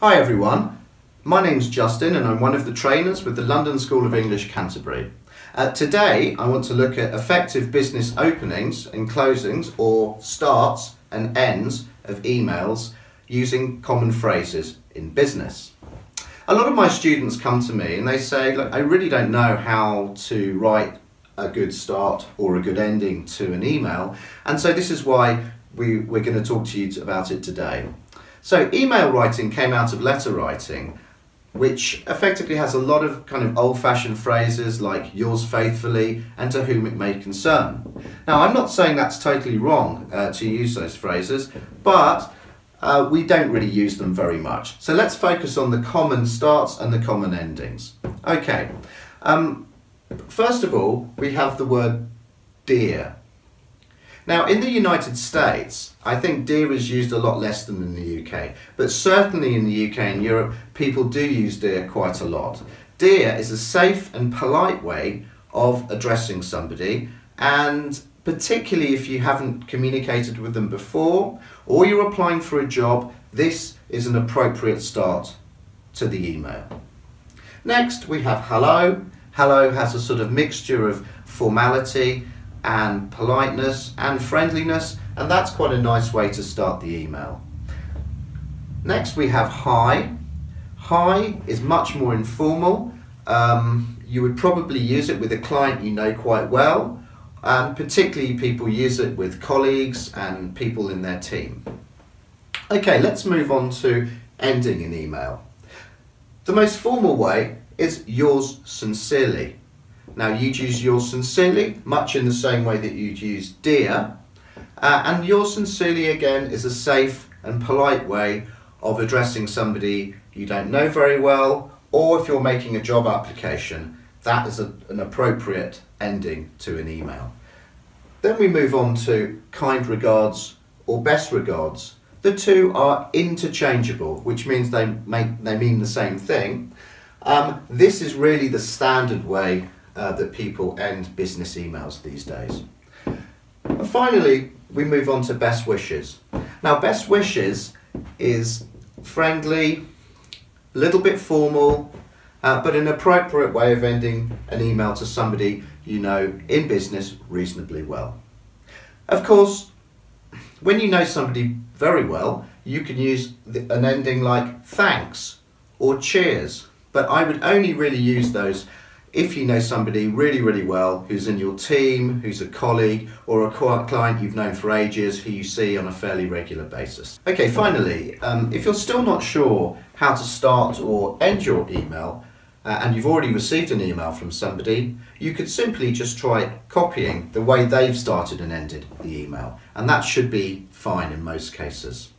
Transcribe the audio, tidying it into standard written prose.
Hi everyone, my name's Justin and I'm one of the trainers with the London School of English Canterbury. Today I want to look at effective business openings and closings, or starts and ends of emails, using common phrases in business. A lot of my students come to me and they say, look, I really don't know how to write a good start or a good ending to an email, and so this is why we're going to talk to you about it today. So email writing came out of letter writing, which effectively has a lot of kind of old-fashioned phrases like yours faithfully and to whom it may concern. Now, I'm not saying that's totally wrong to use those phrases, but we don't really use them very much. So let's focus on the common starts and the common endings. Okay, first of all, we have the word dear. Now, in the United States, I think dear is used a lot less than in the UK, but certainly in the UK and Europe, people do use dear quite a lot. Dear is a safe and polite way of addressing somebody, and particularly if you haven't communicated with them before, or you're applying for a job, this is an appropriate start to the email. Next, we have hello. Hello has a sort of mixture of formality and politeness and friendliness, and that's quite a nice way to start the email. Next we have hi. Hi is much more informal. You would probably use it with a client you know quite well, and particularly people use it with colleagues and people in their team. Okay, let's move on to ending an email. The most formal way is yours sincerely. Now, you'd use yours sincerely much in the same way that you'd use dear, and yours sincerely again is a safe and polite way of addressing somebody you don't know very well, or if you're making a job application, that is an appropriate ending to an email. Then we move on to kind regards or best regards. The two are interchangeable, which means they mean the same thing. This is really the standard way that people end business emails these days. And finally, we move on to best wishes. Now, best wishes is friendly, a little bit formal, but an appropriate way of ending an email to somebody you know in business reasonably well. Of course, when you know somebody very well, you can use an ending like thanks or cheers, but I would only really use those if you know somebody really, really well, who's in your team, who's a colleague, or a client you've known for ages, who you see on a fairly regular basis. Okay, finally, if you're still not sure how to start or end your email, and you've already received an email from somebody, you could simply just try copying the way they've started and ended the email, and that should be fine in most cases.